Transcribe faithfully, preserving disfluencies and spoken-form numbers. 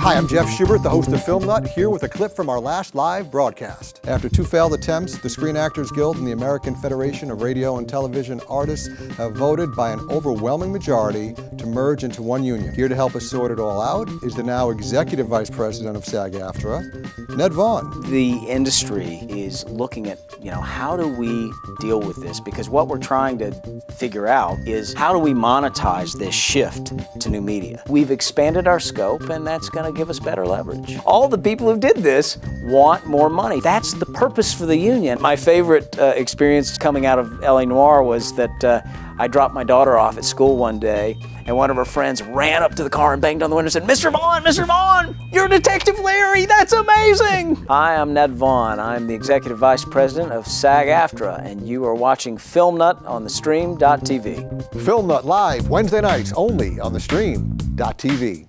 Hi, I'm Jeff Schubert, the host of Film Nut, here with a clip from our last live broadcast. After two failed attempts, the Screen Actors Guild and the American Federation of Radio and Television Artists have voted by an overwhelming majority to merge into one union. Here to help us sort it all out is the now Executive Vice President of SAG-AFTRA, Ned Vaughn. The industry is looking at, you know, how do we deal with this? Because what we're trying to figure out is how do we monetize this shift to new media? We've expanded our scope, and that's going to give us better leverage. All the people who did this want more money. That's the purpose for the union. My favorite uh, experience coming out of L A Noir was that uh, I dropped my daughter off at school one day, and one of her friends ran up to the car and banged on the window and said, "Mister Vaughn, Mister Vaughn, you're Detective Leary, that's amazing!" Hi, I'm Ned Vaughn. I'm the Executive Vice President of SAG-AFTRA, and you are watching Film Nut on the stream dot T V. Film Nut live Wednesday nights only on the stream dot T V.